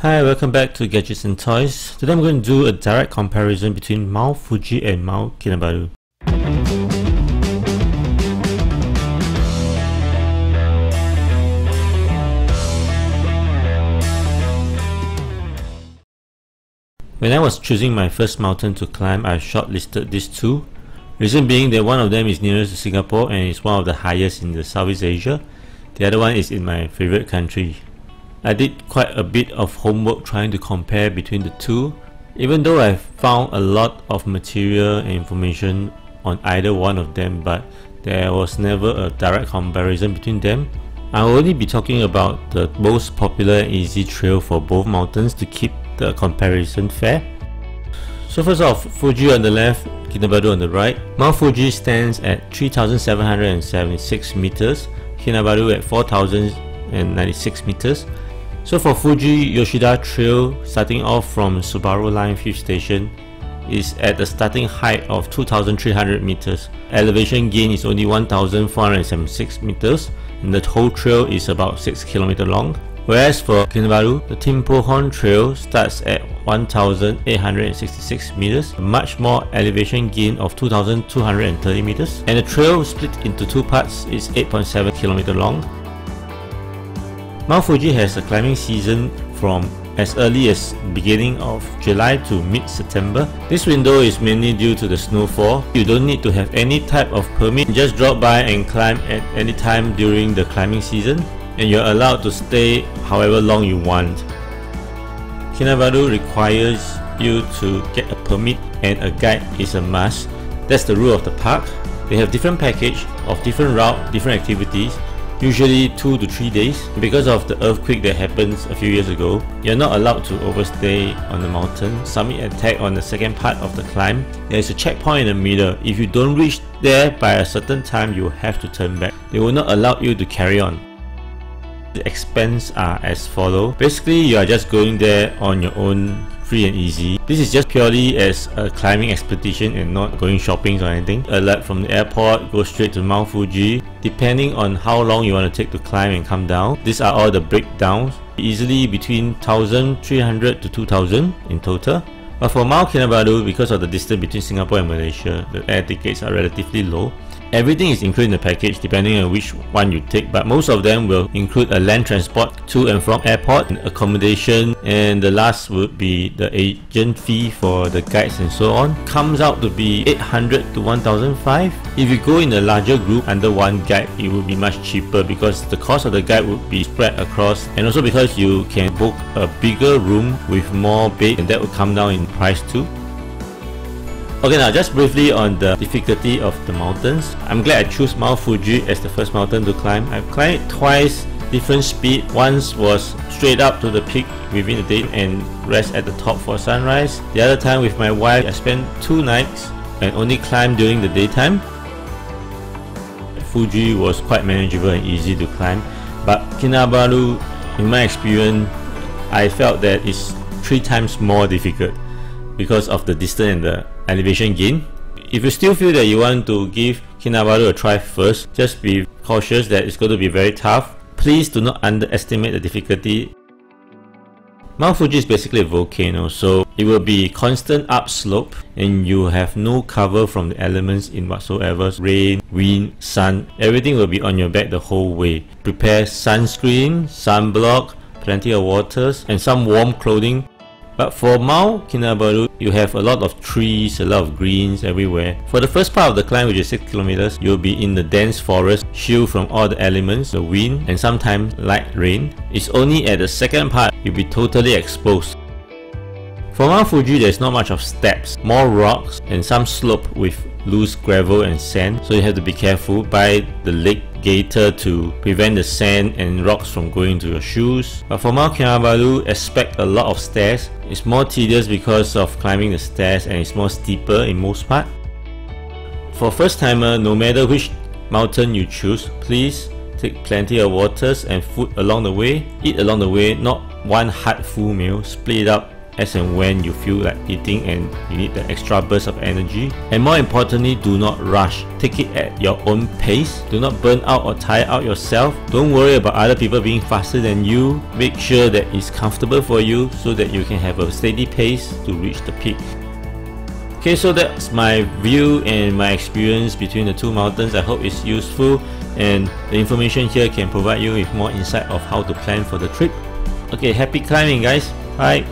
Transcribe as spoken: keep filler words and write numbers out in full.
Hi, welcome back to Gadgets and Toys. Today I'm going to do a direct comparison between Mount Fuji and Mount Kinabalu. When I was choosing my first mountain to climb, I shortlisted these two. Reason being that one of them is nearest to Singapore and is one of the highest in the Southeast Asia. The other one is in my favorite country. I did quite a bit of homework trying to compare between the two, even though I found a lot of material and information on either one of them, but there was never a direct comparison between them. I'll only be talking about the most popular and easy trail for both mountains to keep the comparison fair. So first off, Fuji on the left, Kinabalu on the right. Mount Fuji stands at three thousand seven hundred seventy-six meters, Kinabalu at four thousand ninety-six meters. So for Fuji, Yoshida trail starting off from Subaru Line Fifth Station is at the starting height of two thousand three hundred meters. Elevation gain is only one thousand four hundred seventy-six meters and the whole trail is about six kilometers long. Whereas for Kinabalu, the Timpohon trail starts at one thousand eight hundred sixty-six meters, much more elevation gain of two thousand two hundred thirty meters, and the trail split into two parts is eight point seven kilometers long. Mount Fuji has a climbing season from as early as beginning of July to mid-September. This window is mainly due to the snowfall. You don't need to have any type of permit, just drop by and climb at any time during the climbing season, and you're allowed to stay however long you want. Kinabalu requires you to get a permit and a guide is a must. That's the rule of the park. They have different package of different route, different activities, usually two to three days. Because of the earthquake that happens a few years ago, you're not allowed to overstay on the mountain. Summit attack on the second part of the climb. There is a checkpoint in the middle. If you don't reach there by a certain time, you have to turn back. They will not allow you to carry on. The expense are as follow. Basically, you are just going there on your own, free and easy. This is just purely as a climbing expedition and not going shopping or anything. Alert from the airport, go straight to Mount Fuji. Depending on how long you want to take to climb and come down, these are all the breakdowns. Easily between one thousand three hundred to two thousand in total. But for Mount Kinabalu, because of the distance between Singapore and Malaysia, the air tickets are relatively low. Everything is included in the package depending on which one you take, but most of them will include a land transport to and from airport, and accommodation, and the last would be the agent fee for the guides and so on. Comes out to be eight hundred to one thousand five. If you go in a larger group under one guide, it would be much cheaper because the cost of the guide would be spread across, and also because you can book a bigger room with more bed and that would come down in price too. Okay, now just briefly on the difficulty of the mountains. I'm glad I chose Mount Fuji as the first mountain to climb. I've climbed it twice, different speed. Once was straight up to the peak within the day and rest at the top for sunrise. The other time with my wife, I spent two nights and only climbed during the daytime. Fuji was quite manageable and easy to climb, but Kinabalu, in my experience, I felt that it's three times more difficult because of the distance and the elevation gain. If you still feel that you want to give Kinabalu a try first, just be cautious that it's going to be very tough. Please do not underestimate the difficulty. Mount Fuji is basically a volcano, so it will be constant upslope and you have no cover from the elements in whatsoever. Rain, wind, sun, everything will be on your back the whole way. Prepare sunscreen, sunblock, plenty of waters and some warm clothing. But for Mount Kinabalu, you have a lot of trees, a lot of greens everywhere. For the first part of the climb, which is six kilometers, you'll be in the dense forest, shielded from all the elements, the wind, and sometimes light rain. It's only at the second part, you'll be totally exposed. For Mount Fuji, there's not much of steps, more rocks, and some slope with loose gravel and sand, so you have to be careful by the lake gaiter to prevent the sand and rocks from going to your shoes. But for Mount Kinabalu, expect a lot of stairs. It's more tedious because of climbing the stairs and it's more steeper in most part. For first timer, no matter which mountain you choose, please take plenty of waters and food along the way. Eat along the way, not one hard full meal, split it up as and when you feel like eating and you need the extra burst of energy. And more importantly, do not rush. Take it at your own pace. Do not burn out or tire out yourself. Don't worry about other people being faster than you. Make sure that it's comfortable for you so that you can have a steady pace to reach the peak. Okay, so that's my view and my experience between the two mountains. I hope it's useful and the information here can provide you with more insight of how to plan for the trip. Okay, happy climbing guys. Bye.